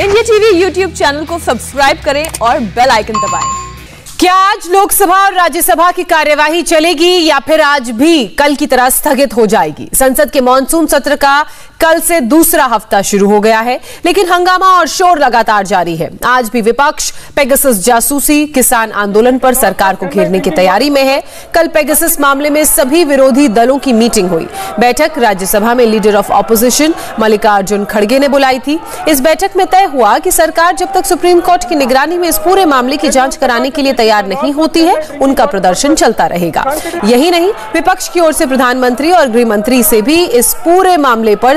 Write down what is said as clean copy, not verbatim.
India TV YouTube channel को subscribe करें और बेल आइकन दबाएं। क्या आज लोकसभा और राज्यसभा की कार्यवाही चलेगी या फिर आज भी कल की तरह स्थगित हो जाएगी? संसद के मॉनसून सत्र का कल से दूसरा हफ्ता शुरू हो गया है, लेकिन हंगामा और शोर लगातार जारी है। आज भी विपक्ष पेगासस जासूसी, किसान आंदोलन पर सरकार को घेरने की तैयारी में है। कल पेगासस मामले में सभी विरोधी दलों की मीटिंग हुई। बैठक राज्यसभा में लीडर ऑफ ऑपोजिशन मल्लिकार्जुन खड़गे ने बुलाई थी। इस बैठक में तय हुआ कि सरकार जब तक सुप्रीम कोर्ट की निगरानी में इस पूरे मामले की जांच कराने के लिए तैयार नहीं होती है, उनका प्रदर्शन चलता रहेगा। यही नहीं, विपक्ष की ओर से प्रधानमंत्री और गृह मंत्री से भी इस पूरे मामले पर